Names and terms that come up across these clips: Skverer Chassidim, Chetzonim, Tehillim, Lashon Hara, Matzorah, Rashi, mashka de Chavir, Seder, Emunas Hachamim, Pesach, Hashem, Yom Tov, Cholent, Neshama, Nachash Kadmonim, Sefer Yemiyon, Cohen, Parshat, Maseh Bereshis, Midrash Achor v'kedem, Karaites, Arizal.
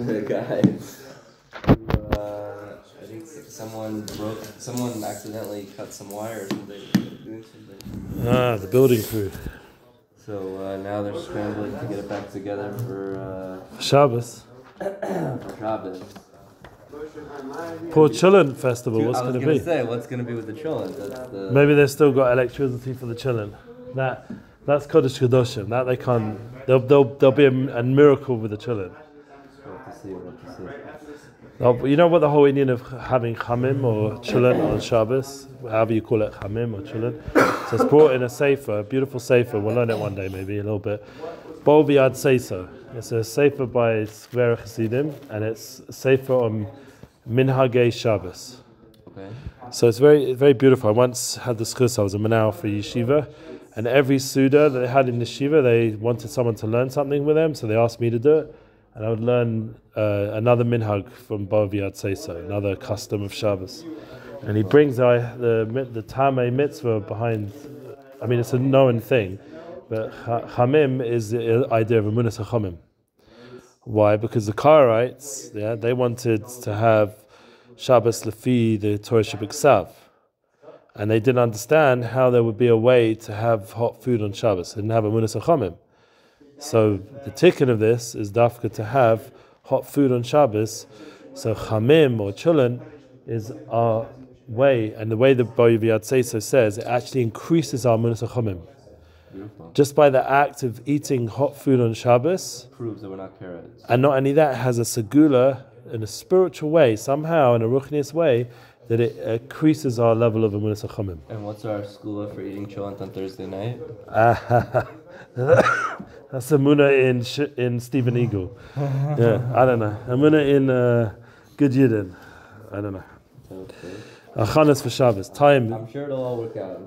Guys, I think someone accidentally cut some wire or something. The building crew. So now they're scrambling to get it back together for Shabbos. Shabbos. Poor Chillin Festival, what's going to be? I was going to say, what's going to be with the Chillin? Maybe they've still got electricity for the Chillin. That's Kodesh Kedoshim. That they can't. There'll be a miracle with the Chillin. We'll have to see. You know what the whole Indian of having Chamim or Chillin on Shabbos, however you call it, Chamim or Chillin. So it's brought in a sefer, a beautiful sefer. We'll learn it one day, maybe a little bit. Bolviad Ad Seiso. It's a sefer by Skverer Chassidim, and it's a sefer on Minhage Shabbos. Okay. So it's very, very beautiful. I once had this chus. I was a manal for yeshiva, and every suda that they had in the yeshiva, they wanted someone to learn something with them, so they asked me to do it, and I would learn another minhag from Bolviad Ad Seiso, another custom of Shabbos. And he brings the tamei mitzvah behind. I mean, it's a known thing, but chamim is the idea of emunas hachamim. Why? Because the Karaites, they wanted to have Shabbos lefi the Torah Shabbat, and they didn't understand how there would be a way to have hot food on Shabbos. They didn't have emunas hachamim. So the tikkun of this is dafka to have hot food on Shabbos. So chamim or chulin is our way, and the way the Bolviad Ad Seiso says, it actually increases our emunas hachamim. Beautiful. Just by the act of eating hot food on Shabbos, proves that we're not carrots. And not only that, it has a segula in a spiritual way, somehow in a ruchnius way, that it increases our level of emunas hachamim. And what's our segula for eating cholent on Thursday night? That's emuna in Stephen Eagle. Yeah, I don't know. Emuna in Good Yidden. I don't know. Okay. Achanas for Shabbos. Time. I'm sure it'll all work out.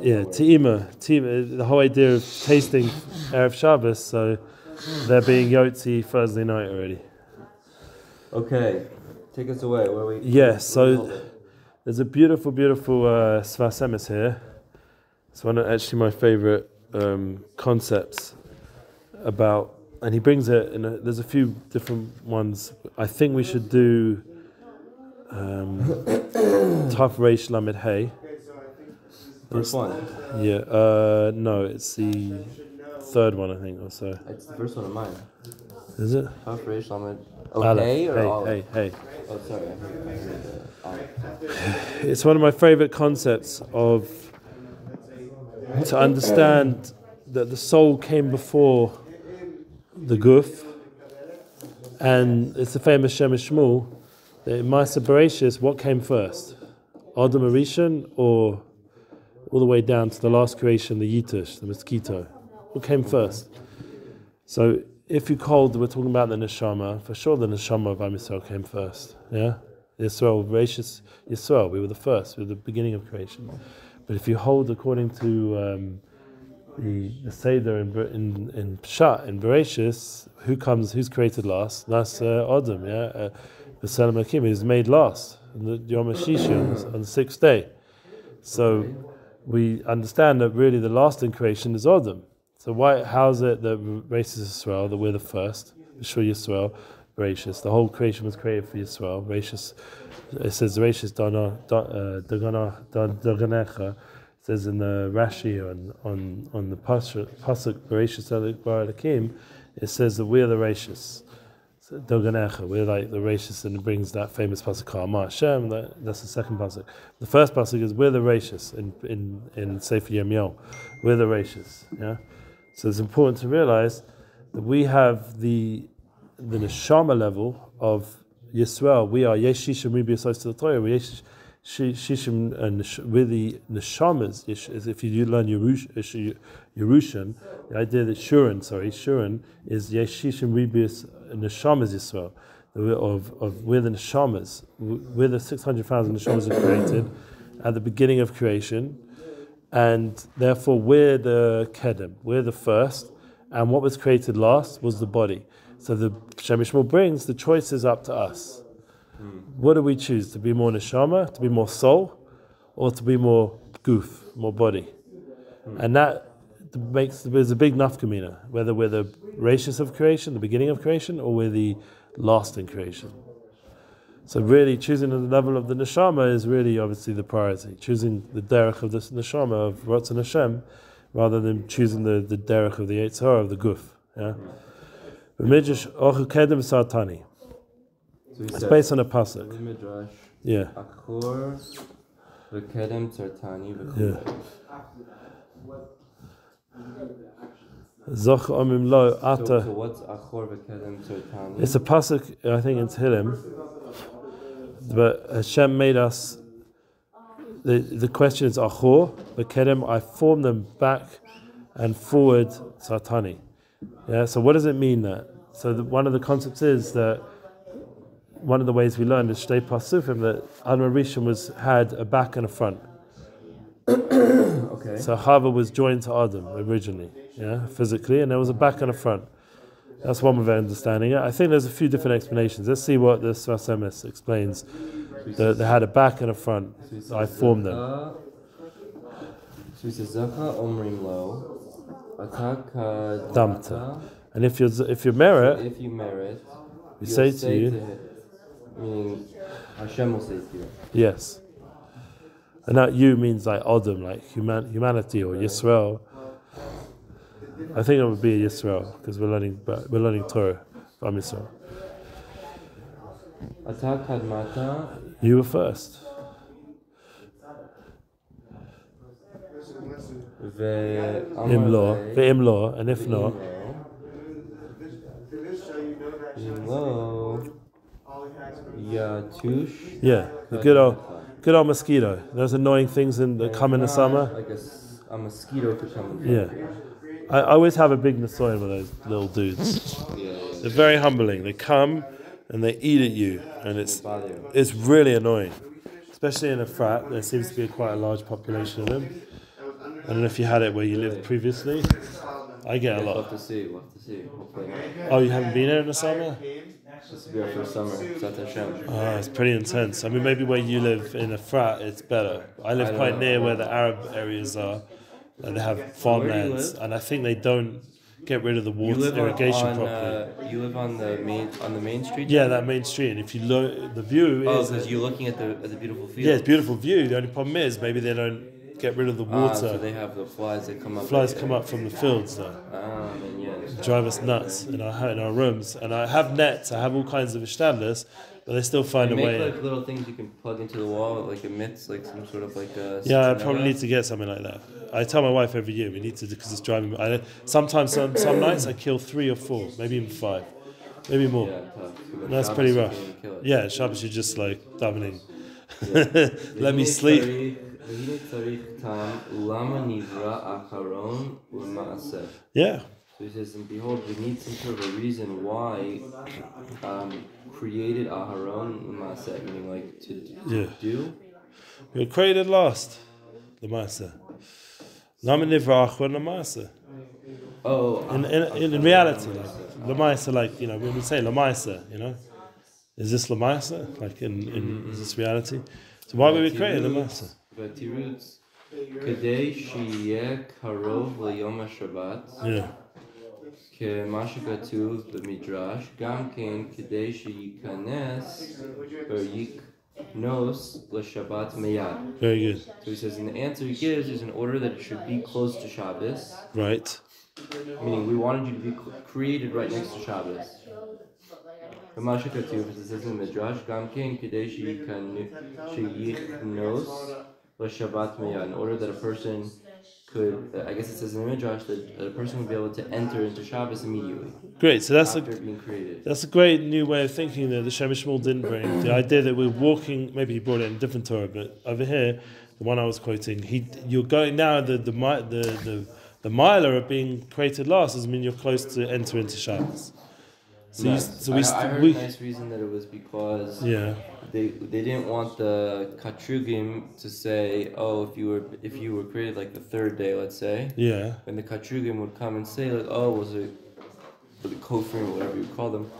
Yeah, te'ima. The whole idea of tasting Erev Shabbos, so they're being yotzi Thursday night already. Okay, take us away. Where are we? Yeah, so there's a beautiful, beautiful Sfas Emes here. It's one of actually my favorite concepts about, and he brings it in there's a few different ones. I think we should do Tough Reish Lamed Hay. First one. Yeah. No, it's the third one, I think, or so. It's the first one of mine. Is it? Tough Reish Lamed Hay or Olive? Hey. Oh, sorry. It's one of my favorite concepts of to understand that the soul came before the guf, and it's the famous Shemesh Shmuel. The Maseh Bereshis, what came first? Adam Rishon, or all the way down to the last creation, the Yitush, the mosquito? What came first? So if you called, we're talking about the Neshama, for sure the Neshama of Am Yisrael came first. Yeah? Yisrael, Bereshis, Yisrael, we were the first, we were the beginning of creation. But if you hold according to the Seder in Pshat, in Bereshis, who's created last? That's Adam, yeah? The Salam Hakim is made last on the Yom Hashisha, on the sixth day. So we understand that really the last in creation is Adam. So how is it that Bereshis Yisrael, that we're the first, B'shul Yisrael, Bereshis, the whole creation was created for Yisrael, Bereshis, it says Bereshis Daganecha, it says in the Rashi on the Pasuk, Bereshis, it says that we're the Bereshis. Doganecha, we're like the Rashis, and it brings that famous pasuk, Ma Hashem, that's the second pasuk. The first pasuk is, we're the Rashis in Sefer Yemiyon. We're the Rashis, yeah? So it's important to realize that we have the Neshama level of Yisrael. We are Yeshishim, we be associated to the Torah. We're Yeshishim, and we're the Neshamas. If you learn Yerushan, the idea that Shurin is Yeshishim, we be Neshamas Yisrael, we're the Neshamas. We're the 600,000 Neshamas are created at the beginning of creation, and therefore we're the Kedem, we're the first, and what was created last was the body. So the Shemesh Shmuel brings the choices up to us. What do we choose? To be more Neshama, to be more soul, or to be more goof, more body? And that there's a big nafkamina, whether we're the Rashis of creation, the beginning of creation, or we're the lost in creation. So really choosing at the level of the Neshama is really obviously the priority. Choosing the derech of this Neshama, of Ratzon Hashem, rather than choosing the derech of the Yetzer Hara, of the Guf. Yeah? Midrash Achor v'kedem Sartani. It's based on a pasuk. Midrash Achor v'kedem Sartani v'chulei. So what's Achor v'kedem Sartani? It's a pasuk, I think in Tehillim. But Hashem made us. The question is Achor v'kedem. I formed them back and forward Sartani. Yeah. So what does it mean that? So one of the concepts is that one of the ways we learned is Shtei Pasufim, that Adam Rishon had a back and a front. Okay. So Chava was joined to Adam originally, yeah, physically, and there was a back and a front. That's one way of understanding it. I think there's a few different explanations. Let's see what the Sfas Emes explains. They had a back and a front. I formed them. And if you merit, we say to you. Meaning Hashem will say to you. Yes. And that you means like Adam, like humanity or Yisrael. I think it would be a Yisrael because we're learning Torah from Yisrael. You were first. Imlo, and if not. Yatush. Yeah, the good old mosquito. Those annoying things that come in the summer. Like a mosquito could come in the summer. Yeah. I always have a big nasoyim with those little dudes. They're very humbling. They come and they eat at you, and it's really annoying. Especially in a frat, there seems to be quite a large population of them. I don't know if you had it where you lived previously. I get a lot. We'll have to see. Hopefully. Oh, you haven't been here in the summer? This will be our first summer. It's pretty intense. I mean, maybe where you live in a frat, it's better. I live quite near where the Arab areas are, and they have farmlands, and I think they don't get rid of the water irrigation properly. You live on the main street. Yeah, that main street. And if you look, the view is. Oh, because you're looking at the beautiful field. Yeah, it's a beautiful view. The only problem is maybe they don't get rid of the water. So they have the flies that come up. Flies come up from the fields though. Drive us nuts in our rooms. And I have nets, I have all kinds of ishtablis, but they still find a way. Make like little things you can plug into the wall, like emits like some sort of like a... Yeah, I probably need to get something like that. I tell my wife every year, we need to, because it's driving me. Sometimes some nights I kill 3 or 4, maybe even 5. Maybe more. Yeah, tough. That's pretty rough. Yeah, Shabbos you're just like davening. Yeah. Let me sleep. Yeah. So he says, and behold, we need some sort of a reason why created Aharon L'Maaseh, meaning like to do. We were created last, L'Maaseh. Lama Nivra Acharon L'Maaseh. Oh. In reality, L'Maaseh, like, you know, when we say L'Maaseh, you know, is this L'Maaseh? Like, is this reality? So why were we created L'Maaseh? But he roots, Kedei Sheyeh Karov L'Yom HaShabbat. Yeah. Kemashikatu the Midrash Gamkin Kadeshi Yikanes or Yiknos La Shabbat Meyad. Very good. So he says, and the answer he gives is in order that it should be close to Shabbos. Right. Meaning we wanted you to be created right next to Shabbos. Kemashikatu, because it says in Midrash Gamkin Kadeshi Yiknos La Shabbat Meyad, in order that a person could, I guess it says in the Midrash that a person would be able to enter into Shabbos immediately. Great, so that's a great new way of thinking that the Shemesh Shmuel didn't bring. The idea that we're walking, maybe he brought it in a different Torah, but over here, the one I was quoting, you're going now, the miler of being created last doesn't mean you're close to enter into Shabbos. So, I heard a nice reason that it was because they didn't want the katrugim to say, oh, if you were created like the third day, let's say, and the katrugim would come and say like, oh, was it the kofrim or whatever you call them,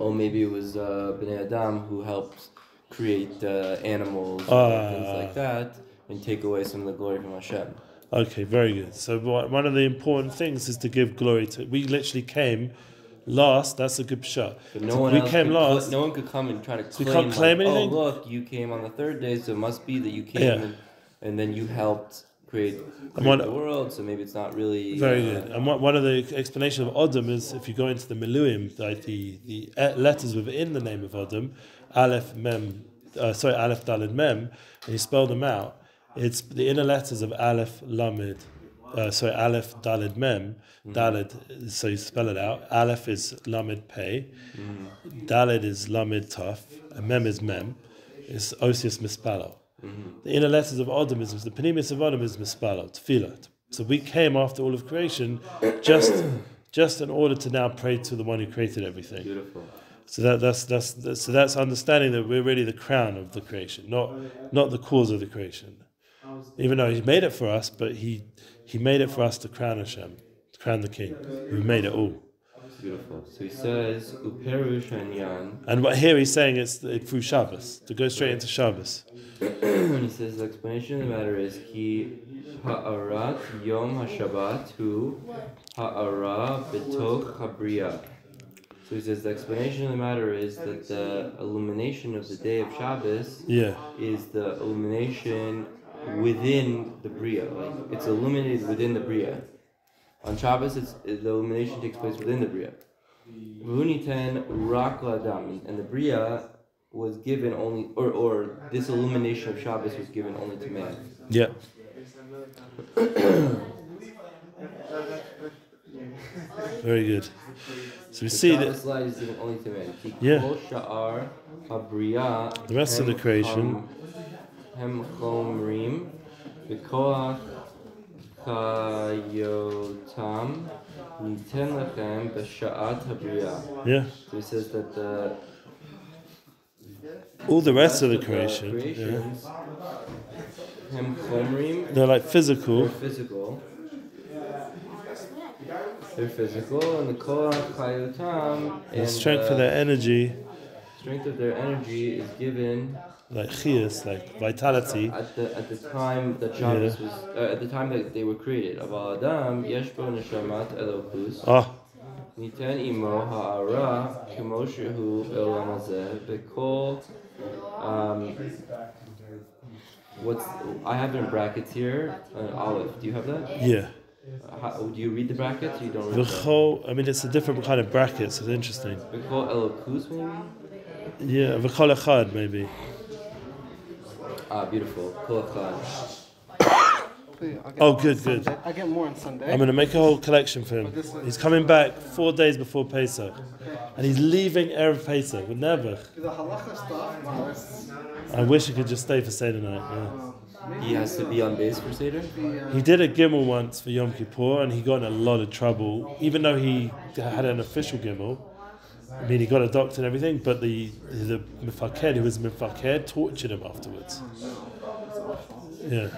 oh, maybe it was Bnei Adam who helped create animals and things like that and take away some of the glory from Hashem. Okay, very good. So one of the important things is to give glory to. We literally came. lost, that's a good pshat. No one could come and try to claim, so can't claim anything? Oh, look, you came on the third day, so it must be that you came and then you helped create the world, so maybe it's not really... Very good. And one of the explanations of Odom is, if you go into the Miluim, like the letters within the name of Odom, Aleph, Mem, Aleph, Daled, Mem, and you spell them out, it's the inner letters of Aleph, Lamed, Aleph, Daled, Mem, Daled, so you spell it out, Aleph is Lamed, Pei, Daled is Lamed, Taf, and Mem is Mem, it's Osius Mispalo. The inner letters of Odomism, the Panimis of Odomism is Spalot, Tfilat. So we came after all of creation just in order to now pray to the one who created everything. Beautiful. So that's understanding that we're really the crown of the creation, not the cause of the creation. Even though he made it for us, but he made it for us to crown Hashem, to crown the King, who made it all. Beautiful. So he says, Uperush Hanyan. And here he's saying it's through Shabbos, to go straight into Shabbos. And he says the explanation of the matter is Ki Ha'arat Yom HaShabbat Hu Ha'ara B'tok Chabriya. So he says the explanation of the matter is that the illumination of the day of Shabbos is the illumination within the Bria. Like, it's illuminated within the Bria. On Shabbos, the illumination takes place within the Bria. V'huniten rak l'adam, and the Bria was given only, or this illumination of Shabbos was given only to man. Yeah. Very good. So we see that light is given only to man. Yeah. The rest of the creation. Hem chomrim, v'koach. Yeah. So he says that all the rest of the creation, they're like physical. They're physical, and the koach chayotam, and the strength of their energy. Strength of their energy is given. Like chiyus, like vitality. At the time that Shabbos was, at the time that they were created, Aval Adam yesh bo neshamat elokus. Niten imo ha'ara k'mo shehu b'olam hazeh b'kol. I have in brackets here. Olive, do you have that? Yeah. Do you read the brackets? Or you don't read them? I mean, it's a different kind of brackets. It's interesting. B'kol elokus, maybe. Yeah, b'kol echad, maybe. Ah, beautiful. Oh, good. I get more on Sunday. I'm going to make a whole collection for him. He's coming back 4 days before Pesach. And he's leaving Erev Pesach with Nebuch. I wish he could just stay for Seder night. Yeah. He has to be on base for Seder? He did a Gimel once for Yom Kippur, and he got in a lot of trouble, even though he had an official Gimel. I mean, he got a doctor and everything, but the Mfaked, who was Mfaked, tortured him afterwards. Yeah.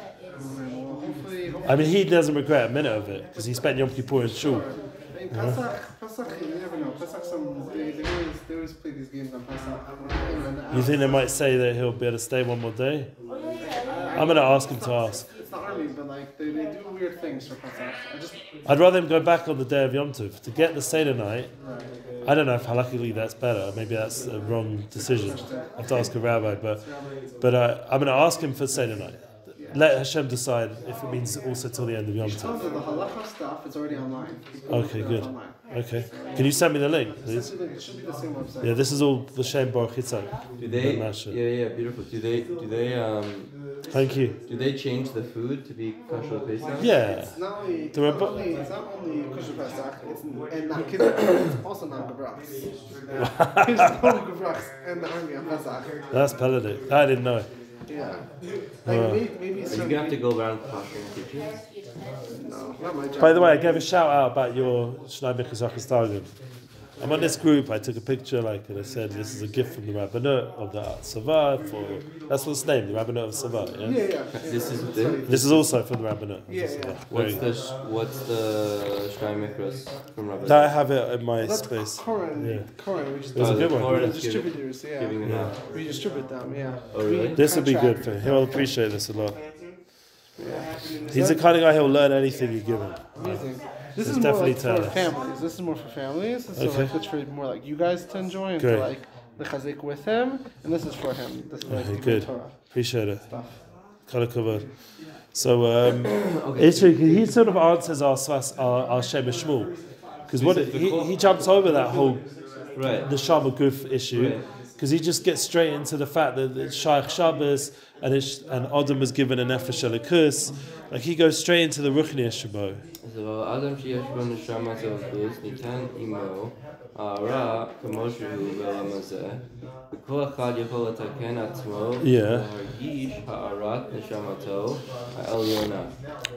I mean, he doesn't regret a minute of it, because he spent Yom Kippur in shul. Pesach, you never know. Pesach, they always play these games on Pesach. You think they might say that he'll be able to stay one more day? I'm going to ask him to ask. It's the army, but like, they do weird things for Pesach. I'd rather him go back on the day of Yom Tov, to get the Seder night. I don't know if halakhically that's better. Maybe that's a wrong decision. I have to ask a rabbi, but I'm going to ask him for Seder night. Let Hashem decide if it means also till the end of Yom Tov. The halakha stuff is already online. Okay, good. Okay, can you send me the link, please? It should be the same website. Yeah, this is all the Shem Bar Chitzak. Yeah, beautiful. Do they? Thank you. Do they change the food to be kosher Pesach? Yeah. It's not only kosher Pesach. It's also non-gebrachs. It's non-gebrachs and the army of Pesach. That's Peledic. I didn't know it. Yeah. Maybe so. You're gonna have to go around and no, not my job. By the way, I gave a shout out about your Shnai Mechazach's Targum. I'm on this group. I took a picture, and I said, "This is a gift from the Rabbanut of the Savad for that's what's named, the Rabbanut of Savad." Yeah? Yeah. This is also from the Rabbanut. Yeah. What's the Shnai Mechras from Rabbanut? I have it in my space. Cohen. Yeah. Cohen, which is a good one. We distributors, we distribute them. Yeah. Oh, really? This would be good for him. He'll appreciate this a lot. Yeah. He's the kind of guy who'll learn anything you give him. Amazing. This is more like for families. This is more for families. So okay. Like, it's for more like you guys to enjoy and to like the chazik with him. And this is for him. This is like the good Torah. Appreciate it. Stuff. So actually, he sort of answers our Shemesh Shmuel, because what he jumps over that whole Neshama Guf issue, because he just gets straight into the fact that it's Shaykh Shabbos and Adam was given a Nefesh Elikus. Like he goes straight into the Ruchni Yeshabo. So Adam Shiyashbo Neshama Zelchus Nitan Imo Ara Kamoshu Velamazeh V'Kol Achad Yechol Ataken Atzmo V'Hargish Ha'arat Neshamato Ha'Elyona.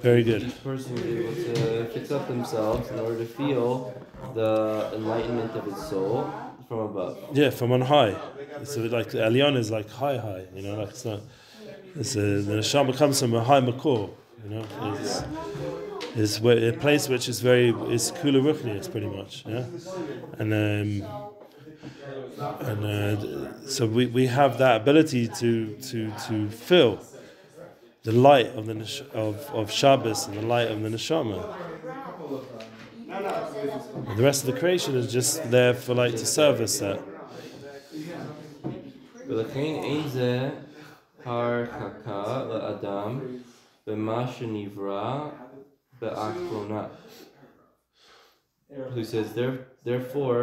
Very good. Each person is able to fix up themselves in order to feel the enlightenment of his soul from above. Yeah, from on high. So like Elyona is like high, you know, like it's not. It's the Neshama comes from a high makor, you know. It's a place which is very, it's kula ruchnius pretty much, yeah. So we have that ability to feel the light of of Shabbos and the light of the Neshama. And the rest of the creation is just there for like to service that. Harkaka leAdam b'ma shenivra be'achronah. Who says therefore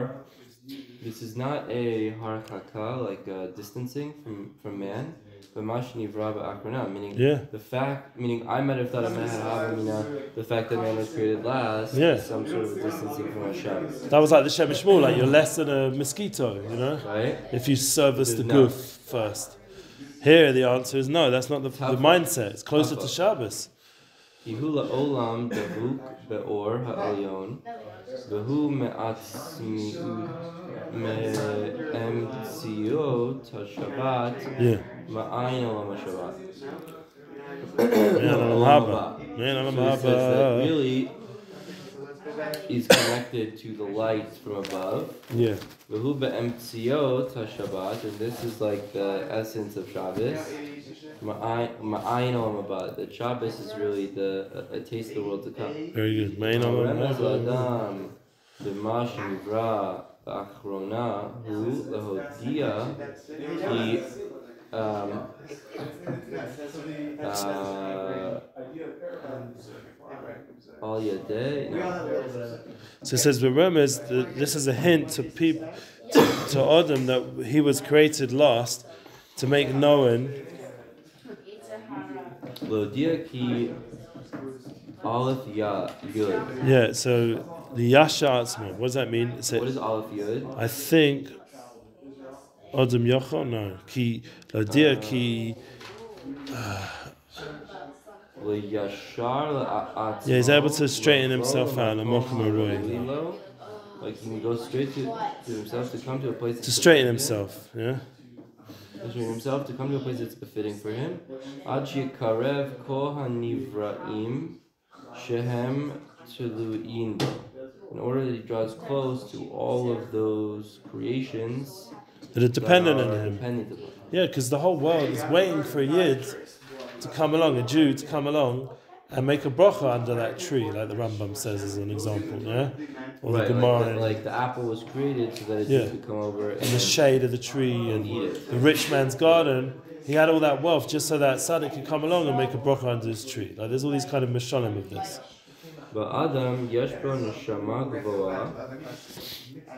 this is not a harkaka, like a distancing from man, but b'ma shenivra be'achronah, meaning the fact, meaning I might have thought of the fact that man was created last, some sort of distancing from Hashem. That was like the Shemesh Shmuel, like you're less than a mosquito, you know, right? If you service the goof first. Here the answer is no. That's not the mindset. It's closer to Shabbos. Really is connected to the light from above. Yeah. And this is like the essence of Shabbos. That Shabbos is really a taste of the world to come. Very good. So it says the rumors. This is a hint to people, to Adam, that he was created last, to make known. Yeah. So the Yasha Atzma. What does that mean? What is Aleph Yud? I think Adam Yochel. No. Ki Lodia Ki. Yeah, he's able to straighten himself out. Like he can go straight to himself to come to a place. To straighten himself, yeah. To straighten himself to come to a place that's befitting for him. In order that he draws close to all of those creations that are dependent on him. Yeah, because the whole world is waiting for a yid to come along, a Jew to come along and make a bracha under that tree, like the Rambam says as an example, yeah? Or the Gemara. Like the apple was created so that it could come over. And the shade of the tree and the rich man's garden, he had all that wealth just so that Sadiq could come along and make a bracha under his tree. Like there's all these kind of mishalim of this. But Adam, Yeshbo Neshama Gvoah,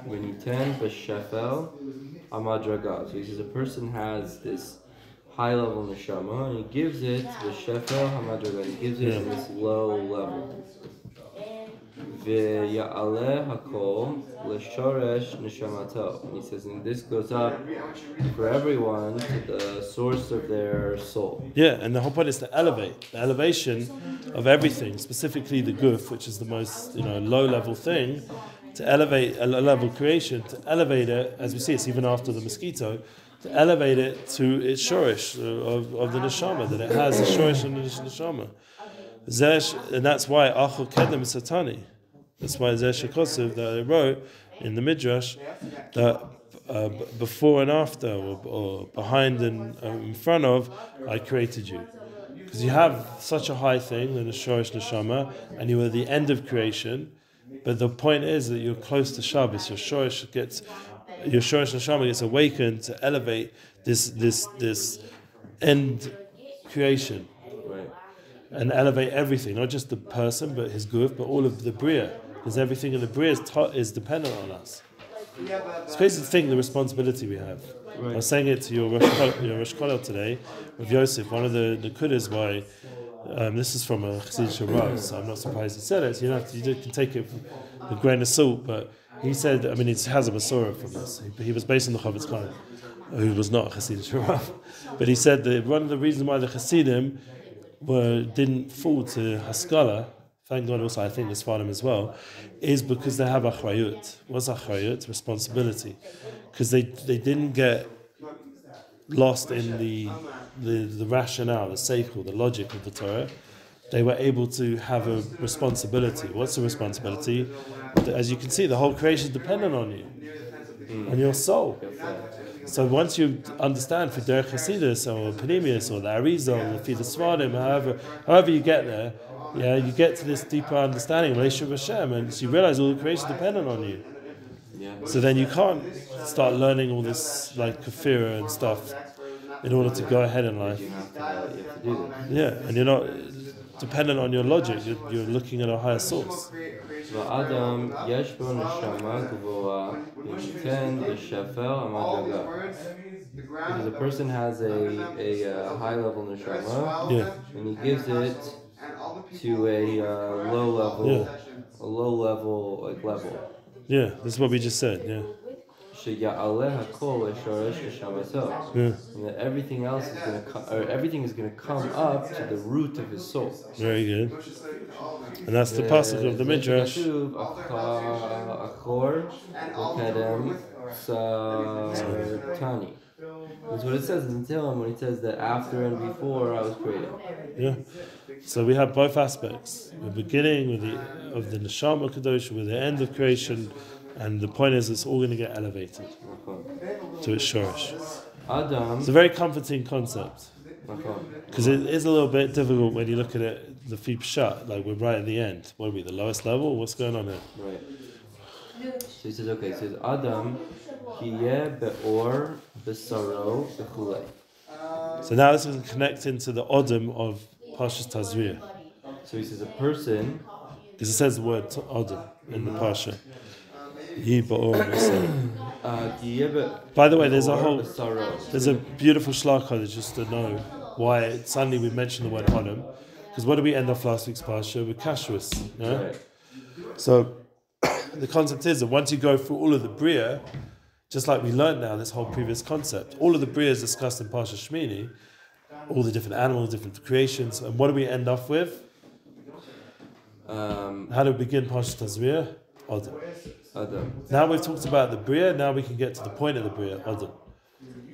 when he tend B'Shefel Amadraga. So he says a person has this high-level neshama, and he gives it the shefel hamadraga. He gives it this low level. Ve'ya'aleh hakol l'shoresh neshamato. And he says, and this goes up for everyone to the source of their soul. Yeah, and the whole point is to elevate, the elevation of everything, specifically the guf, which is the most low-level thing, to elevate a level creation, to elevate it, as we see, it's even after the mosquito. To elevate it to its shoresh of the neshama, that it has a shoresh in the neshama. Zesh, and that's why Achor v'kedem is satani. That's why Zesh HaKosev that I wrote in the Midrash, that before and after, or behind and in front of, I created you. Because you have such a high thing, the shoresh neshama, and you are the end of creation. But the point is that you're close to Shabbos. Your Shoresh Neshama gets awakened to elevate this end creation, right, and elevate everything, not just the person, but his goof, but all of the Bria, because everything in the Bria is dependent on us. It's crazy to think the responsibility we have. Right. I was saying it to your Rosh Kollel today with Yosef. One of the Nekudas why this is from a Chassidish Rav, so I'm not surprised he said it. So you can take it with a grain of salt, but he said, I mean, it has a Masorah from this. He was based on the Chavetz Chaim, who was not a Chassidish Rav. But he said that one of the reasons why the Chassidim didn't fall to Haskalah, thank God also I think the Sfarim as well, is because they have Achrayut. What's Achrayut? Responsibility. Because they didn't get lost in the rationale, the seichel, the logic of the Torah. They were able to have a responsibility. What's the responsibility? As you can see, the whole creation is dependent on you, on your soul. So once you understand for Derech Hasidus or Panemius or the Arizal or the Sfarim, however you get there, yeah, you get to this deeper understanding, relationship with Hashem, and so you realize all the creation is dependent on you. Yeah. So then you can't start learning all this like kafira and stuff in order to go ahead in life. Yeah, and you're not dependent on your logic, you're looking at a higher source. Because a person has a high level neshama, yeah, and he gives it to a low level. Yeah, this is what we just said, yeah. Yeah. And that everything else is going to come up to the root of his soul. Very good. And that's the passage of the Midrash. That's what it says in Tehillim when it says that after and before I was created. Yeah. So we have both aspects: the beginning of the Neshama Kadosh, with the end of creation, and the point is it's all going to get elevated to its shoresh. It's a very comforting concept because it is a little bit difficult when you look at it the feet shut, like we're right at the end. What are we? The lowest level? What's going on here? Right. So he says, okay. He says, Adam, Hiyeh beor besaro bechulei. So now this is connecting to the Odom of Parsha Tazria. So he says a person, because it says the word Odom in the Parsha. By the way, there's a beautiful shlachah just to know why suddenly we mentioned the word Odom, because what did we end off last week's Parsha with? Kashrus. Yeah? So the concept is that once you go through all of the Bria, just like we learned now, this whole previous concept, all of the Bria is discussed in Parsha Shmini, all the different animals, different creations, and what do we end up with? How do we begin Parsha Tazria? Adam. Now we've talked about the Bria, now we can get to the point of the Bria, Adam.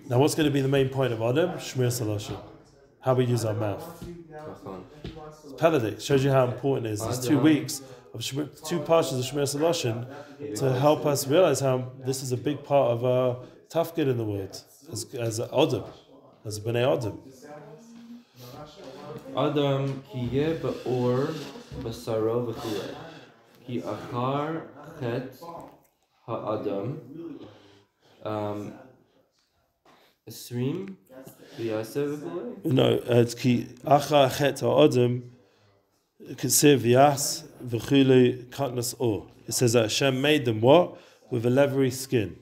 Now what's going to be the main point of Adam? Shmir Salashim. How we use our mouth. Paradigm shows you how important it is. It's 2 weeks. Of two parshas of Shemesh Shmuel to help us realize how this is a big part of our tafkid in the world as an Adam, as a Bnei Adam. Adam kiye beor basaro v'chulei ki achar chet haAdam esrim v'yaseh v'chulei. No, it's ki achar chet haAdam. It says that Hashem made them what? With a leathery skin.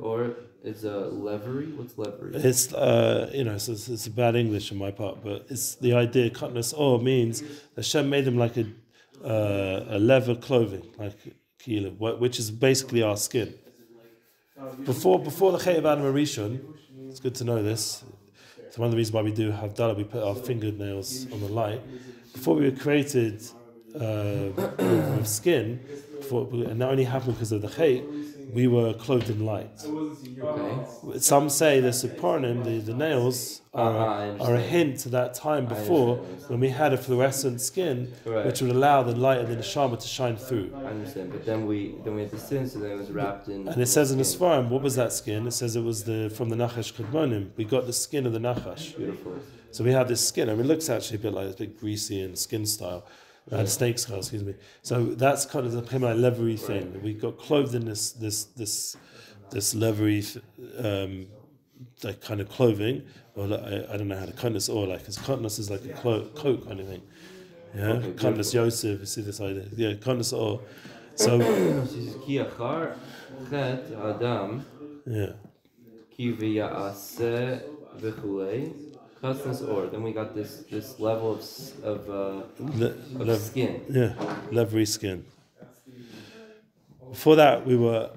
Or is a leathery? What's leathery? It's it's a bad English on my part, but it's the idea. Katnas or means Hashem made them like a leather clothing, like kila, which is basically our skin. Before the Chet of Adam Rishon, it's good to know this. It's one of the reasons why we do Havdalah, we put our fingernails on the light. Before we were created with skin, and that only happened because of the Chet, we were clothed in light. Okay. Some say the Sipornim, the nails, are a hint to that time before when we had a fluorescent skin, right, which would allow the light of the Neshama to shine through. I understand, but then we had the sin, so then it was wrapped in... And it says in the Sfarim, what was that skin? It says it was from the Nachash Kadmonim. We got the skin of the Nachash. Beautiful. So we have this skin, I mean, it looks actually a bit like this, a bit greasy and skin style. Snake's skull, excuse me. So that's kind of the Pema Levery thing. Right. We got clothed in this levery, like kind of clothing, or like, I don't know how to kotnos, or like, because kotnos is like a coat kind of thing. Yeah, okay, kotnos Yosef, you see this idea. Yeah, kotnos or. So. Yeah. Then we got this level of skin. Yeah, leathery skin. Before that, we were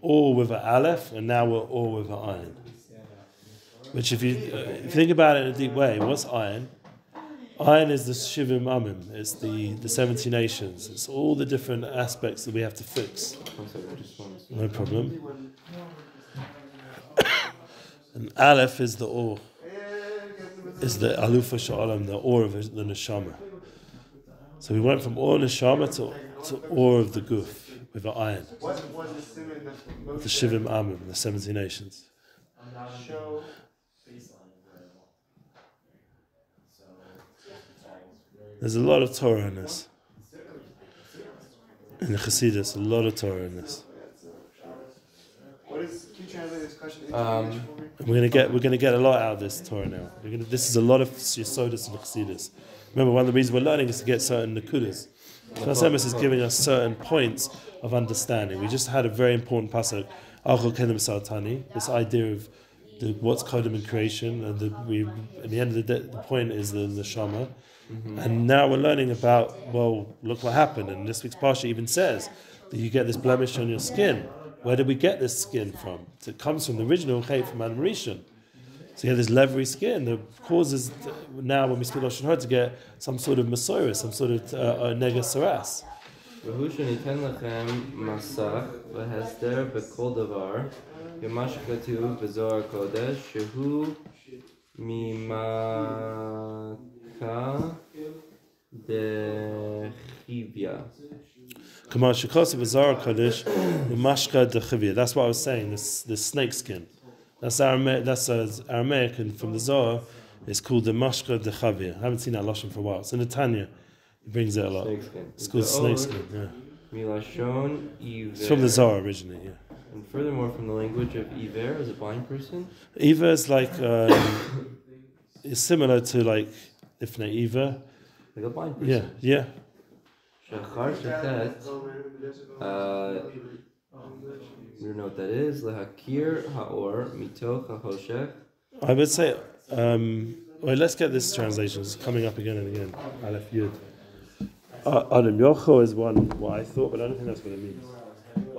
all with an aleph, and now we're all with an ayin. Which, if you think about it in a deep way, what's ayin? Ayin is the Shivim Amim. It's the 70 nations. It's all the different aspects that we have to fix. No problem. And aleph is the awe. Is the alufa sha'alam, the awe of the neshama. So we went from awe neshama to awe of the goof with an ayin. The Shivim Amim, the 70 nations. There's a lot of Torah in this. In the Chassidus, a lot of Torah in this. Can you translate this question into English for me? We're gonna get a lot out of this Torah now. This is a lot of Yesodus and Chassidus. Remember, one of the reasons we're learning is to get certain Nakudas. Sfas Emes is giving us certain points of understanding. We just had a very important pasuk, Achor v'kedem Saltani. This idea of what's kodem in creation, and at the end of the day, the point is the neshama. Mm-hmm. And now we're learning about, well, look what happened. And this week's Parsha even says that you get this blemish on your skin. Where did we get this skin from? So it comes from the original chet from Adam Rishon. So you have this leathery skin that causes, now when we speak Lashon Hara, to get some sort of masorah, some sort of nega saras. That's what I was saying. This snake skin. That's Aramaic, and from the Zohar, it's called the mashka de Chavir. I haven't seen that lashon for a while. It's in the Tanya. It brings it a lot. It's called snake skin. Yeah. It's from the Zohar originally. Yeah. And furthermore, from the language of Iver, as a blind person. Iver is like it's similar to like if not Iver. Like a blind person. Yeah. You know what that is? Lahakir haor mitoch hahoshech. I would say, let's get this translation. It's coming up again and again. Aleph Yud. Adam Yocho is one. What I thought, but I don't think that's what it means. I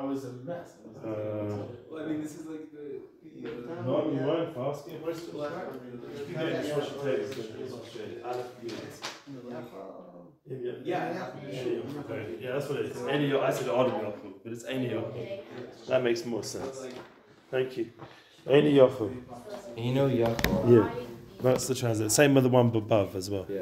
was a mess. I mean, this is like the. No, you weren't asking a question. Yeah, that's what it is. I said Adam Yochel, but it's Ani Yochel. That makes more sense. Thank you. Ani Yochel. Eno Yochel. Yeah, that's the translation. Same with the one above as well. Yeah.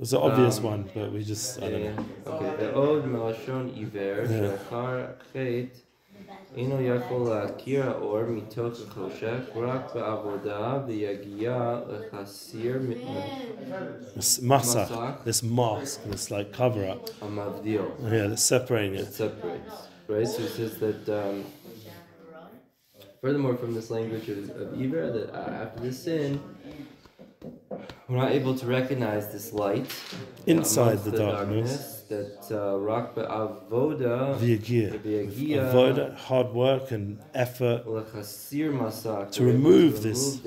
It's an obvious one, but we just, I don't know. Okay, the old Melashon Iver, Shachar Chet, Eno Yakol Akira or Mitot Choshech, Rak Ba'avodah, the Yagia, Hasir, Masach, this mask, this like cover up. Amavdil. Yeah, that's separating it. It separates, right? So it says that, furthermore, from this language of Iver, that after the sin, we're not able to recognize this light inside the darkness. That rock avoda, avoda, hard work and effort to remove this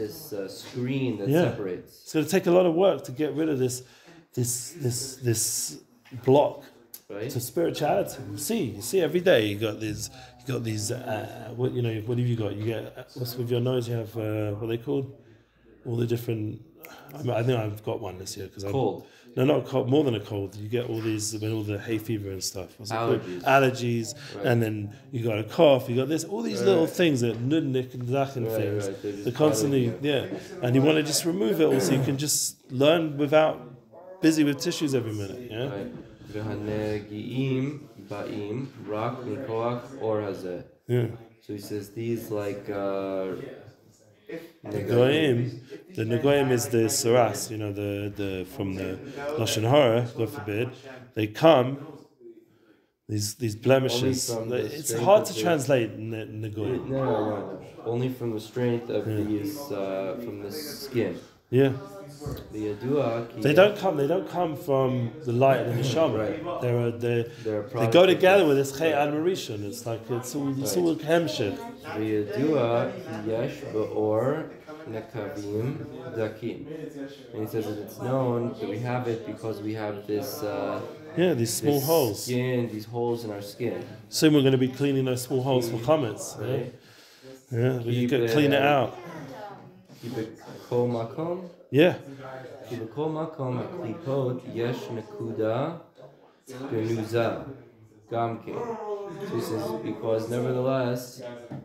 screen that separates. It's going to take a lot of work to get rid of this block to spirituality. You see every day. You got these. What have you got? You get what's with your nose? You have what are they called? All the different. I think I've got one this year because I'm cold. No, not cold. More than a cold. You get all these, all the hay fever and stuff. Allergies, right. And then you got a cough. You got this, all these little things that nudnik and zaken things. They're constantly, and you want to just remove it all so you can just learn without busy with tissues every minute. Yeah. Right. Yeah. So he says these like. The Negoyim is the Saras, you know, the from the Lashon Hara, God forbid, they come, these blemishes. It's hard to translate Negoyim. No. Only from the strength of from the skin. Yeah. They don't come from the light of the Neshama. Right. They go together with this Chei Adam Rishon. It's like it's all hemshech. V'yadua yesh ba'or nekavim dakim. And he says that it's known that we have it because we have this. These small holes. Skin, these holes in our skin. Soon we're going to be cleaning those small holes for chametz. Right? Yeah, we can clean it out. Keep it kol makom. Yeah. Kol makom klipot yesh nekuda genuza gamke. So he says, because nevertheless,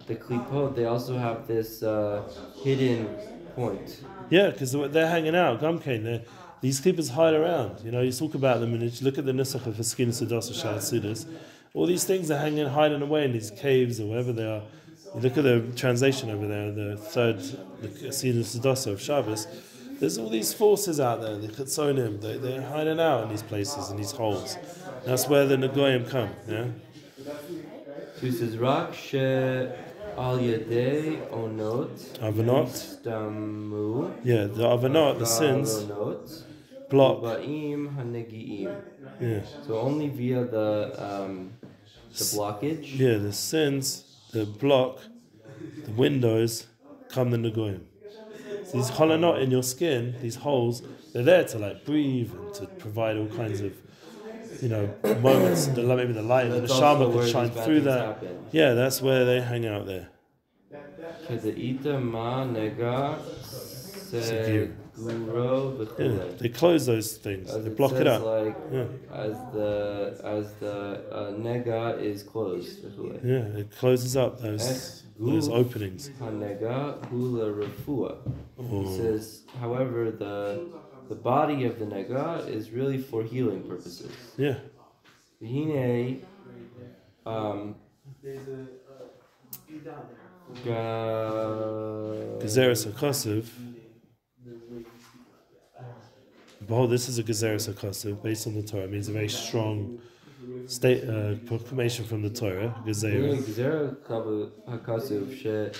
the klipot, they also have this hidden point. Yeah, because they're hanging out, gamke. These klipot hide around. You know, you talk about them and you look at the nusach of Heskinus Sadosh. All these things are hiding away in these caves or wherever they are. You look at the translation over there, the third, the Heskinus Sadosh of Shabbos. There's all these forces out there, the Chetzonim, they're hiding out in these places, in these holes. That's where the Negoyim come, yeah? So he says, Rak she al yedei onot. Avanot. Yeah, the Avanot, the sins. Block. Yeah. So only via the blockage. Yeah, the sins. The block, the windows, come the Negoyim. So these cholonot in your skin, these holes, they're there to like breathe and to provide all kinds of, you know, moments. Maybe the light and the Neshama can shine through that. Happen. Yeah, that's where they hang out there. Yeah, they close those things. As they block it up. Like, yeah. As the nega is closed. Yeah, it closes up those openings. It says, however, the body of the nega is really for healing purposes. Yeah. Behold, this is a Gezeres HaKosov based on the Torah. It means a very strong state proclamation from the Torah. Gezeres HaKosov she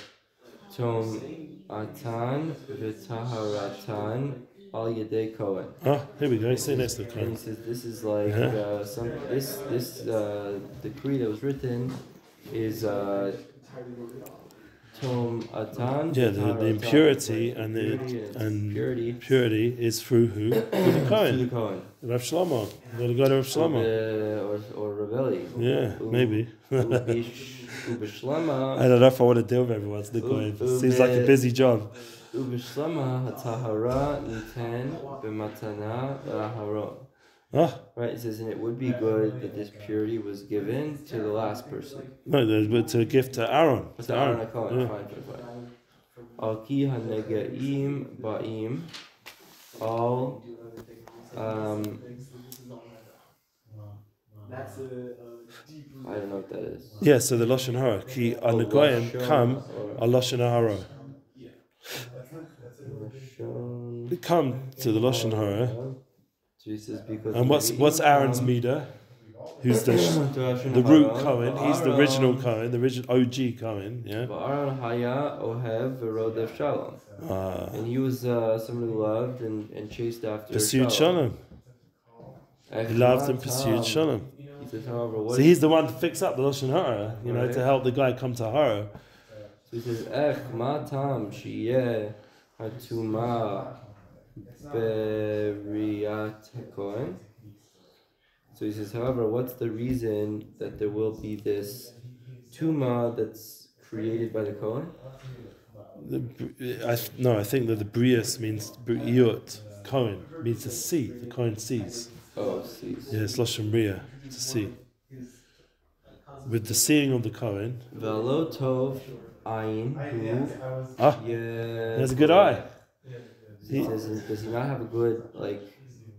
tom atan v'taharatan al yedei Cohen. Ah, here we go. He says next to Cohen. He says this is like this decree that was written is the impurity and purity is through who? Through the Cohen. Rav Shlomo. The God of Shlomo. Or Rebelli. Yeah, maybe. I don't know if I want to deal with everyone. It seems like a busy job. Right, it says, and it would be good that this purity was given to the last person. No, but to give to Aaron. To Aaron, I call it. Fine. Al-ki ha-negaim ba'im al That's a deep. I don't know what that is. Yeah, so the Lashon Hara. Ki ha-negaim come al-Lashon Hara. They come to the Lashon Hara. Jesus, and what's Aaron's Mida? Who's the root Cohen? He's the original Cohen, the original OG Cohen. Yeah. And he was someone who loved and chased after. Pursued Shalom. He loved and pursued Shalom. So he's the one to fix up the Lashon Hara, you know, to help the guy come to Hara. So he says, Ech ma tam shiyeh hatuma. So he says, however, what's the reason that there will be this Tuma that's created by the Kohen? I think that the Brias means Briot, Kohen, means to see, the Kohen sees. Oh, sees. Yeah, it's Lashon Bria, to see. With the seeing of the Kohen. Velo Tov Ayin Hu. Ah, that's a good eye. He says, does he not have a good, like...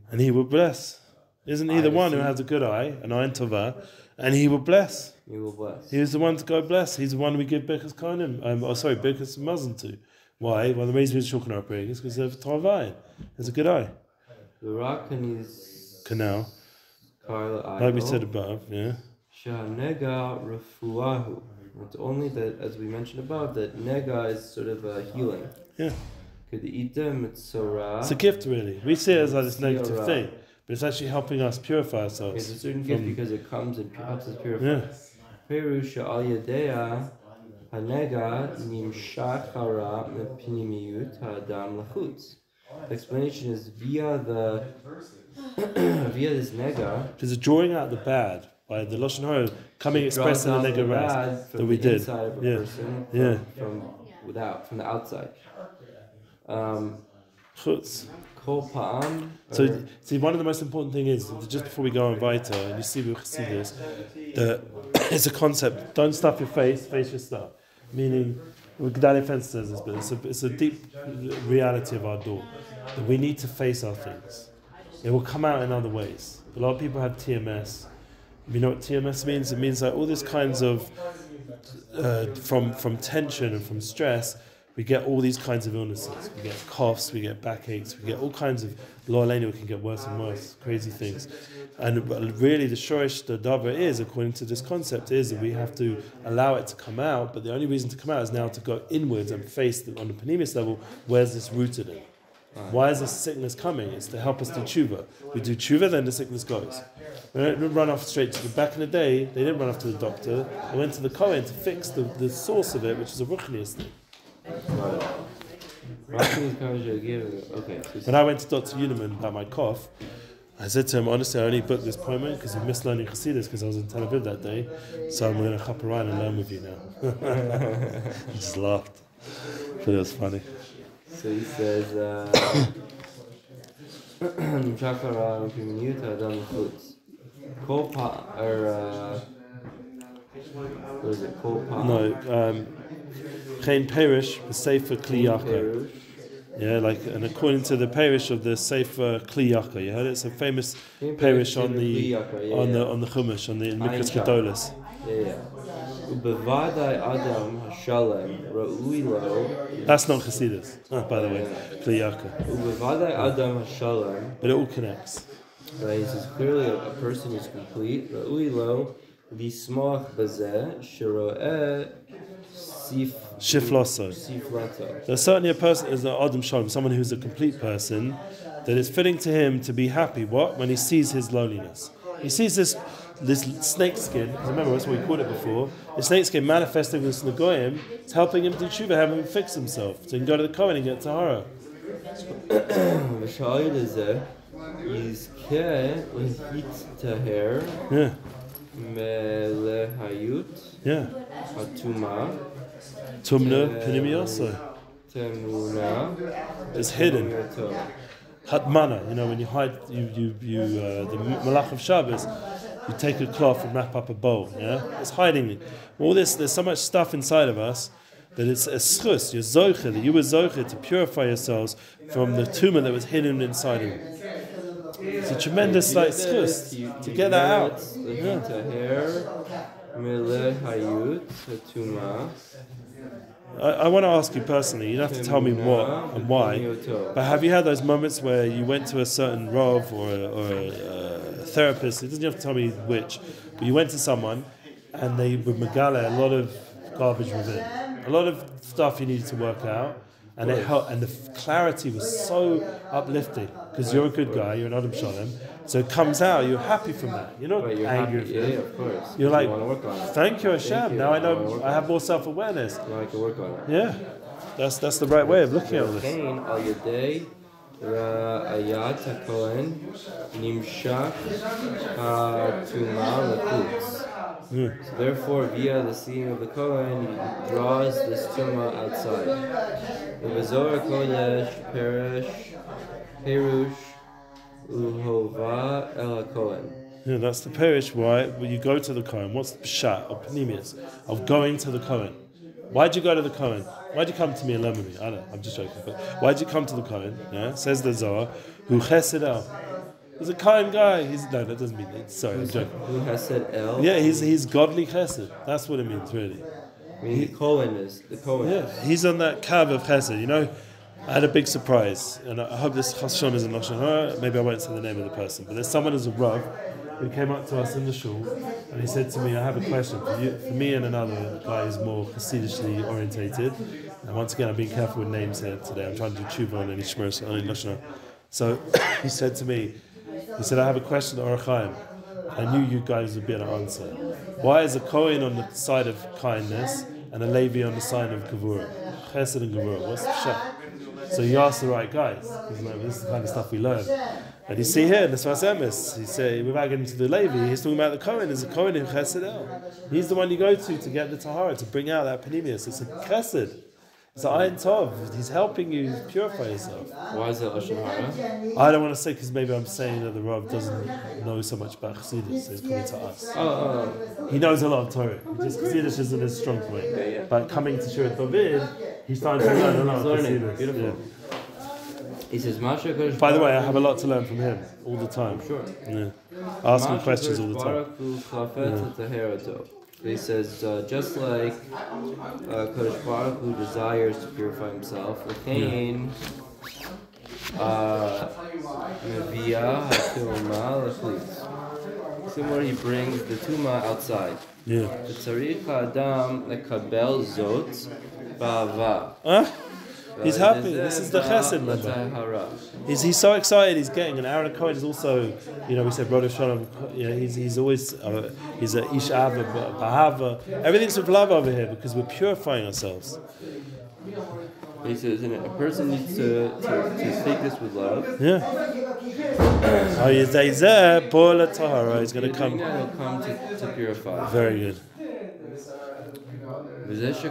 And he will bless. Isn't he the one who has a good eye, an eye in Tova, and he will bless. He will bless. He is the one to go bless. He's the one we give Birkas Kohanim, Birkas Mazon to. Why? Well, the reason we shulchan aruch break is because of Travai. It's a good eye. The Rakan is canal. Like we said above, yeah. Shanega refuahu. It's only that, as we mentioned above, that nega is sort of a healing. Yeah. It's a gift, really. We see it as like this negative thing, but it's actually helping us purify ourselves. It's a certain gift because it comes and helps us purify. Perusha al yadea hanega nimshachara mepinimiyut ha'adam lachutz. The explanation is via this nega. Because it's drawing out the bad by the Lashon Hara coming expressed in the nega ras that we did. From the outside. So see, one of the most important thing is just before we go on weiter, and you see we see this, it's a concept. Don't stuff your face, face your stuff. Meaning, Gedali Fence says this, but it's a deep reality of our door that we need to face our things. It will come out in other ways. A lot of people have TMS. You know what TMS means? It means like all these kinds of from tension and from stress. We get all these kinds of illnesses. We get coughs, we get backaches, we get all kinds of loalenia, we can get worse and worse, crazy things. And really the shoresh, the dabra is, according to this concept, is that we have to allow it to come out, but the only reason to come out is now to go inwards and face them on the panemius level, where's this rooted in? Why is this sickness coming? It's to help us do tshuva. We do tshuva, then the sickness goes. We don't run off straight to the... Back in the day, they didn't run off to the doctor. They went to the Cohen to fix the source of it, which is a ruchnius thing. When I went to Dr. Uniman about my cough, I said to him, honestly, I only booked this appointment because I missed learning Chassidus because I was in Tel Aviv that day, so I'm going to hop around and learn with you now. He just laughed, but it was funny. So he says, what is it, Kopa? No, Chain Perish was Sefer Kli Yaka. Yeah, like, and according to the Perish of the Sefer Kli Yaka, you heard it? It's a famous Perish on the Chumash, on the Mikras Kedolas. That's not Chassidus, by the way, Kli Yaka. But it all connects. Right, he says clearly a person is complete. There's certainly a person is an Adam Shalom, someone who's a complete person, that it's fitting to him to be happy. What? When he sees his loneliness. He sees this snake skin, remember that's what we called it before, the snake skin manifesting with Nagoyim, it's helping him to tshuva, helping him fix himself. So he can go to the Kohen and get Tahara. Yeah. Yeah. Tumna Pinimiyosa. It's hidden. Hatmana, you know, when you hide, the Malach of Shabbos, you take a cloth and wrap up a bowl, yeah? It's hiding it. All this, there's so much stuff inside of us that it's a schus, you're zocher, that you were zocher to purify yourselves from the tumah that was hidden inside of you. It's a tremendous like schus to get that out. I want to ask you personally, you don't have to tell me what and why, but have you had those moments where you went to a certain Rav or a therapist, it doesn't have to tell me which, but you went to someone and they were megala a lot of garbage within, a lot of stuff you needed to work out, and it helped, and the clarity was so uplifting because you're a good guy, you're an Adam Shalom, so it comes out, you're happy from that, you're not angry. You're like, thank you Hashem, now I know I have more self-awareness, I can work on it. Yeah, that's the right way of looking at all this. So therefore, via the seeing of the Kohen, he draws this tumah outside. The Vazor Kodesh Perush Uhova El Kohen. Yeah, that's the Perush. Why? Well, you go to the Kohen. What's the Pshat of Panemius? Of going to the Kohen. Why'd you go to the Kohen? Why'd you come to me and learn with me? I don't know, I'm just joking. But why'd you come to the Kohen? Yeah, says the Zohar, who chesed el. He's a kind guy. No, that doesn't mean that. Sorry, I'm joking. Who chesed el? Yeah, he's godly chesed. That's what it means, really. I mean, Cohen is the Cohen. Yeah, he's on that cab of Chesed. You know, I had a big surprise, and I hope this Hashem is in Lashon Hara. Maybe I won't say the name of the person, but there's someone as a Rav who came up to us in the shul, and he said to me, "I have a question for you, for me and another guy who's more Hasidically orientated." And once again, I'm being careful with names here today. I'm trying to do tshuva on any shmurus, on any Lashon Hara. So he said to me, he said, "I have a question, Orach Chaim. I knew you guys would be able to answer. Why is a Kohen on the side of kindness and a Levi on the side of Gevurah? Chesed and Gevurah, what's the shot?" So he asked the right guys. He's like, this is the kind of stuff we learn. And you see here in the Sfas Emes, he said, without getting to the Levi, he's talking about the Kohen. There's a Kohen in Chesed El. He's the one you go to get the Tahara, to bring out that Panemius. It's a Chesed. It's an Yom Tov. He's helping you purify yourself. Why is it Lashon Hara? I don't want to say because maybe I'm saying that the Rav doesn't know so much about Chassidus. So he's coming to us. He knows a lot of Torah. Just Chassidus isn't his strong point. Yeah, yeah. But coming to Shirat David, he's starting to learn a lot of Chassidus. Beautiful. Yeah. He says, by the way, I have a lot to learn from him all the time. I'm sure. Yeah. I ask him questions all the time. He says, just like Kodesh Baruch Hu desires to purify himself, L'chein Mevia HaTuma L'chliz. Similarly, he brings the Tuma outside. Yeah. Tzarich Adam Lekabel Zot Ba'ava. Huh? He's happy. This is the Chesed Mother. He's so excited. He's getting an Aaron Cohen is also, you know, we said Rosh Hashanah. You know, he's always he's a Ish Ava Bahava. Everything's with love over here because we're purifying ourselves. He says, a person needs to take this with love. Yeah. Oh, he's there. Paula Tahara is going to come. He'll come to purify. Very good. And this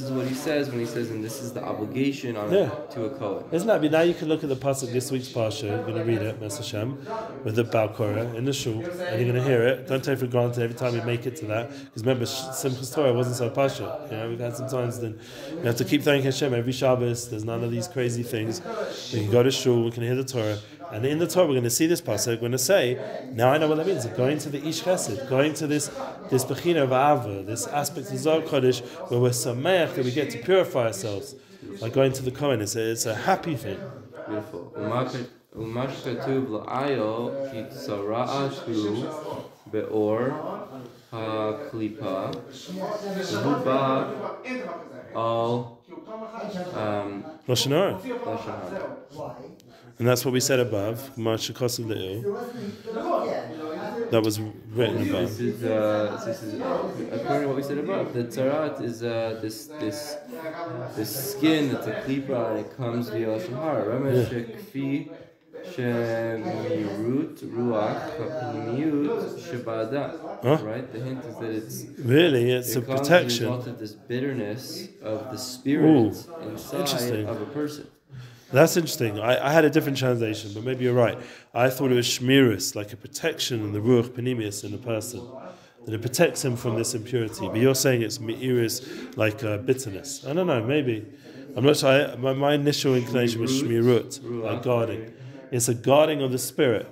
is what he says when he says, and this is the obligation on to a Kohen. Isn't that? But now you can look at the pasuk this week's parsha. You're going to read it, Mr. Hashem, with the Baal Korah in the shul, and you're going to hear it. Don't take for granted every time you make it to that, because remember, Simchas Torah wasn't so parsha. You know, we've had some times then you have to keep thanking Hashem every Shabbos. There's none of these crazy things. We can go to shul. We can hear the Torah. And in the Torah, we're going to see this passage. We're going to say, now I know what that means. Going to the Ish Chesed, going to this Bechina of Ava, this aspect of Zohar Kodesh, where we're sameach that we get to purify ourselves. Like going to the Kohen, it's a happy thing. Beautiful. And that's what we said above. That was written above. This is according to what we said above. The tzarat is this skin that's a klipa and it comes via Lashon Hara. Right? The hint is that it's a protection. It's a result of this bitterness of the spirit inside of a person. That's interesting. I had a different translation, but maybe you're right. I thought it was shmiris, like a protection in the ruach panemius in a person, that it protects him from this impurity. But you're saying it's meiris, like bitterness. I don't know, maybe. I'm not sure. My initial inclination was shmirut, like guarding. It's a guarding of the spirit.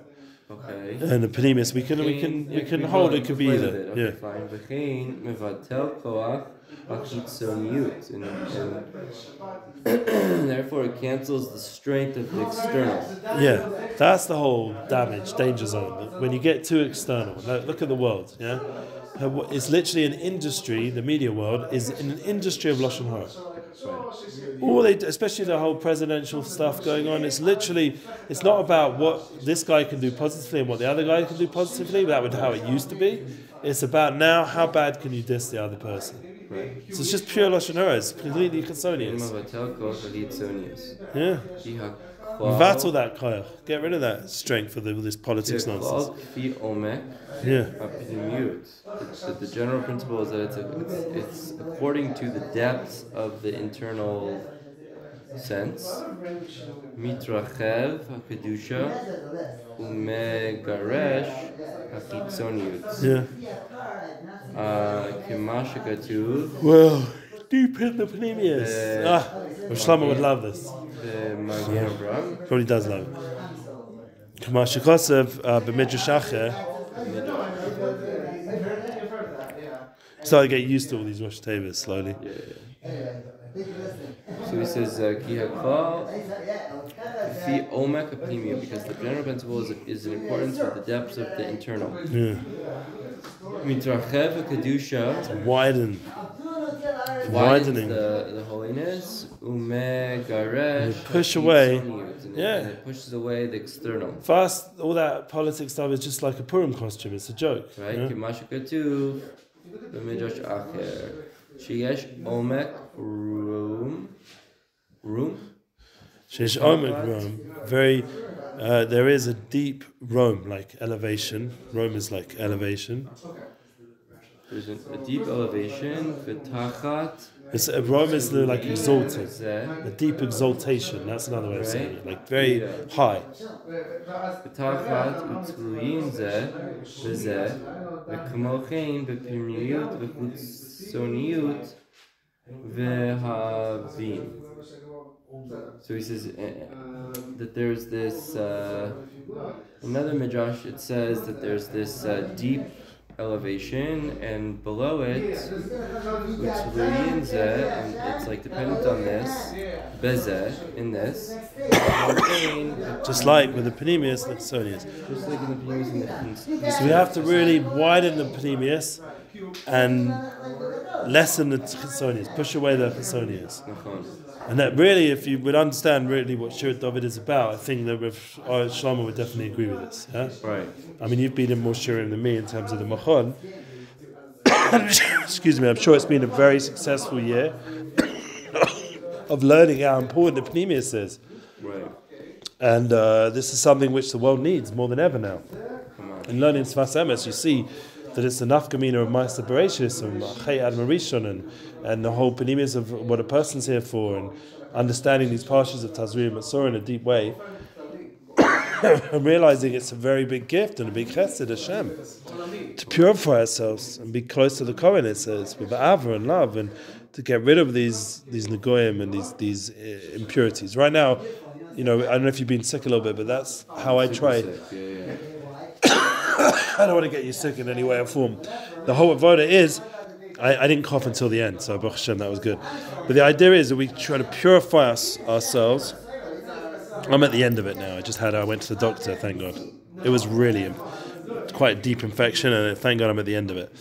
Okay. And the panemius, we can hold it. Could be either. Yeah. And therefore it cancels the strength of the external. Yeah, that's the whole danger zone. When you get too external, look at the world. Yeah, it's literally an industry. The media world is an industry of Lashon Hara. Right. Especially the whole presidential stuff going on. It's not about what this guy can do positively and what the other guy can do positively. That was how it used to be. It's about now how bad can you diss the other person. Right. So it's just pure Lashon Hara. It's completely Chatzonius. Yeah. Battle that koyach. Get rid of that strength for this politics nonsense. Yeah. The general principle is that it's according to the depths of the internal sense. Mitrachev HaKedusha Umegaresh HaKitzoniut. Yeah. Kemashakatu. Well, deep in the panemius. Shlomo would love this. Probably does love it. Kemashakasav B'midrash Achor So I get used to all these Rosh Teves slowly. Yeah. So he says, Ki Hakla Fi Omek Apimia, because the general principle is in accordance with the depths of the internal. Yeah. Midrachev Kedusha, widening the holiness. Umegaresh, push away. Yeah, and it pushes away the external. Fast, all that politics stuff is just like a Purim costume. It's a joke, right? Kimashakatu, the Midrash Achor. Sheyesh Omek Room. Sheyesh Omek Room. Very. There is a deep Rome, like elevation. Rome is like elevation. There's a deep elevation. Rome is like exalted. A deep exaltation. That's another way of saying it. Like very high. So he says that there's this another midrash. It says that there's this deep elevation, and below it, it's like dependent on this beze in this. Just like with the panemius and the sonius. Just like in the panemius and the so we have to really widen the panemius and lessen the Chisonias, push away the Chisonias. And that really, if you would understand really what Shirat David is about, I think that Shlomo would definitely agree with this. Yeah? Right. I mean, you've been in more Shirim than me in terms of the Makhon. Excuse me, I'm sure it's been a very successful year of learning how important the Panemius is. Right. And this is something which the world needs more than ever now. In learning Sfas Emes, you see that it's the nafkamina of Maseh Bereshis and Adam Rishon and the whole panemius of what a person's here for, and understanding these parshas of Tazria and Matzorah in a deep way, and realizing it's a very big gift and a big chesed Hashem to purify ourselves and be close to the Cohen. It says with ava and love, and to get rid of these negoyim and these impurities. Right now, you know, I don't know if you've been sick a little bit, but that's how I try. I don't want to get you sick in any way or form. The whole avoda is, I didn't cough until the end, so Baruch Hashem, that was good. But the idea is that we try to purify ourselves. I'm at the end of it now. I went to the doctor, thank God. It was really quite a deep infection, and thank God I'm at the end of it.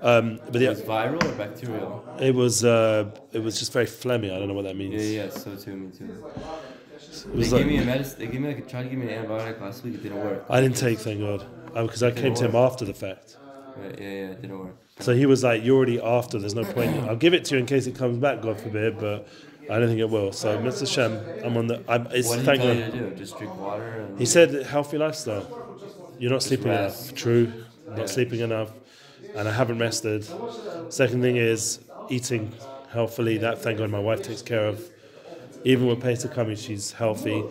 But it was viral or bacterial? It was just very phlegmy. I don't know what that means. Yeah, so too, me too. They gave me tried to give me an antibiotic last week. It didn't work. I didn't take, thank God. Because I came to him after the fact. Yeah, it didn't work. So he was like, you're already after, there's no point. I'll give it to you in case it comes back, God forbid, but I don't think it will. So, Mr. Shem, what did he tell you to do? Just drink water? And he said, healthy lifestyle. You're not sleeping enough. True. Not sleeping enough. And I haven't rested. Second thing is eating healthily. That, thank God, my wife takes care of. Even with Pesach coming, she's healthy,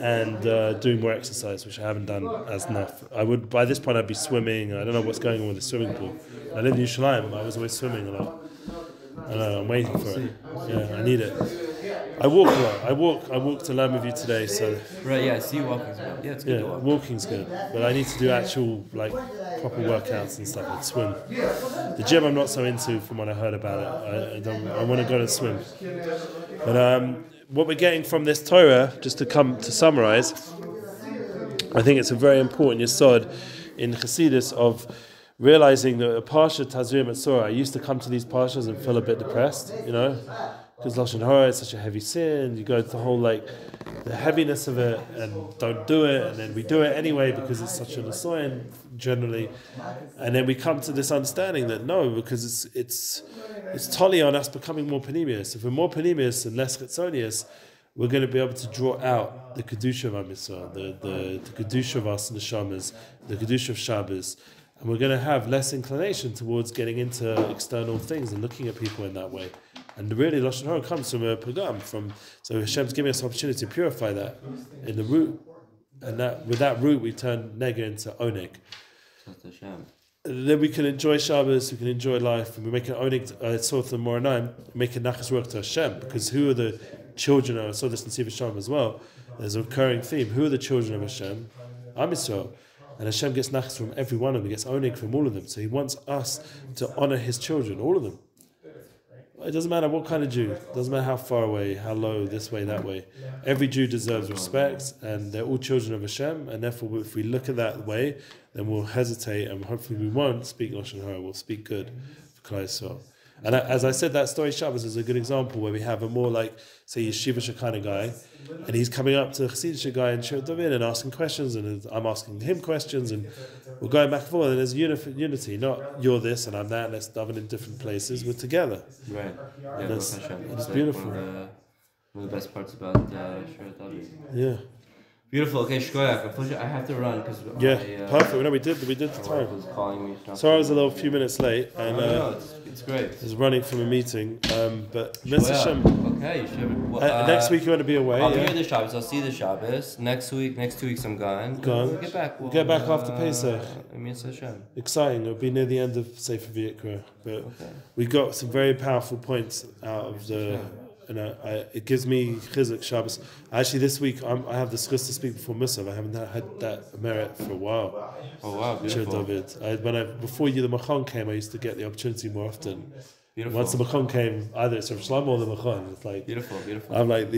and doing more exercise, which I haven't done as enough. By this point, I'd be swimming. I don't know what's going on with the swimming pool. I live in Yerushalayim. I was always swimming a lot. I know, I'm waiting for it. Yeah, I need it. I walk a lot. I walk to learn with you today. So right, yeah, I see you walking. Yeah, it's good. Yeah, walking's good, but I need to do actual proper workouts and stuff, and swim. The gym I'm not so into, from what I heard about it. I want to go to swim, but what we're getting from this Torah, just to summarize, I think it's a very important yesod in Chassidus of realizing that a Parsha Tazria and Matzorah. I used to come to these Parshas and feel a bit depressed, you know, because Lashon Hara is such a heavy sin. You go to the whole, the heaviness of it and don't do it, and then we do it anyway because it's such a nesoyin generally. And then we come to this understanding that no, because it's totally on us becoming more panemius. If we're more panemius and less chitzonius, we're going to be able to draw out the kedusha of Amisra, the kedusha of us neshamas, the kedusha of Shabbos, and we're going to have less inclination towards getting into external things and looking at people in that way. And really, Lashon Hara comes from a pagam. So Hashem's giving us an opportunity to purify that in the root, and that with that root we turn nega into oneg. Then we can enjoy Shabbos, we can enjoy life, and we make an oneg tzorth and moranaim, make a nachas work to Hashem. Because who are the children? I saw this in Sefer Shem as well. There's a recurring theme: who are the children of Hashem? Am Yisrael. And Hashem gets nachas from every one of them. He gets oneg from all of them. So He wants us to honor His children, all of them. It doesn't matter what kind of Jew. It doesn't matter how far away, how low, this way, that way. Every Jew deserves respect, and they're all children of Hashem. And therefore, if we look at that way, then we'll hesitate, and hopefully we won't speak Lashon Hara. We'll speak good for Klal Yisrael. And as I said, that story Shabbos is a good example where we have a more like, say, yeshivish kind of guy, and he's coming up to the chassidish guy in Shirat David and asking questions, and I'm asking him questions, and we're going back and forth, and there's unity, not you're this and I'm that, and let's daven in different places, we're together. Right. Yeah, and it's beautiful. One of the best parts about Shirat David. Yeah. Beautiful. Okay, Shkoyak, I have to run because perfect. No, we did the time. Was calling me. Sorry, I was a little few minutes late, and it's great. I was running from a meeting, but Hashem. Okay, next week you want to be away? I'll be here this Shabbos. I'll see the Shabbos next 2 weeks. I'm gone. We'll get back. We'll get back after Pesach. Exciting. It'll be near the end of Sefer Yemiyon, but we got some very powerful points out of the. And it gives me chizuk Shabbos. Actually, this week I have the schus to speak before Musaf. I haven't had that merit for a while. Oh wow, beautiful. Before you, the Makhon came, I used to get the opportunity more often. Beautiful. Once the Makhon came, either it's Rav Shlomo or the Makhon. It's like beautiful. I'm like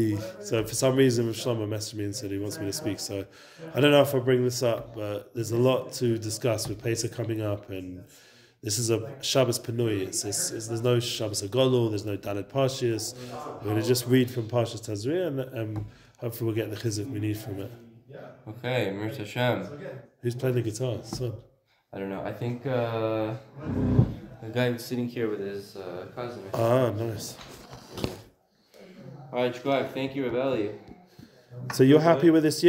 so for some reason Rav Shlomo messaged me and said he wants me to speak. So I don't know if I bring this up, but there's a lot to discuss with Pesach coming up and. This is a Shabbos Panui. There's no Shabbos Agolul, there's no Daled Parshias. We're going to just read from Parsha Tazria and hopefully we'll get the chizuk we need from it. Okay, Mir Hashem. Who's playing the guitar? Son. I don't know. I think the guy who's sitting here with his cousin. Ah, nice. Yeah. All right, Shkoyak, thank you, Rebelli. So you're happy with this year?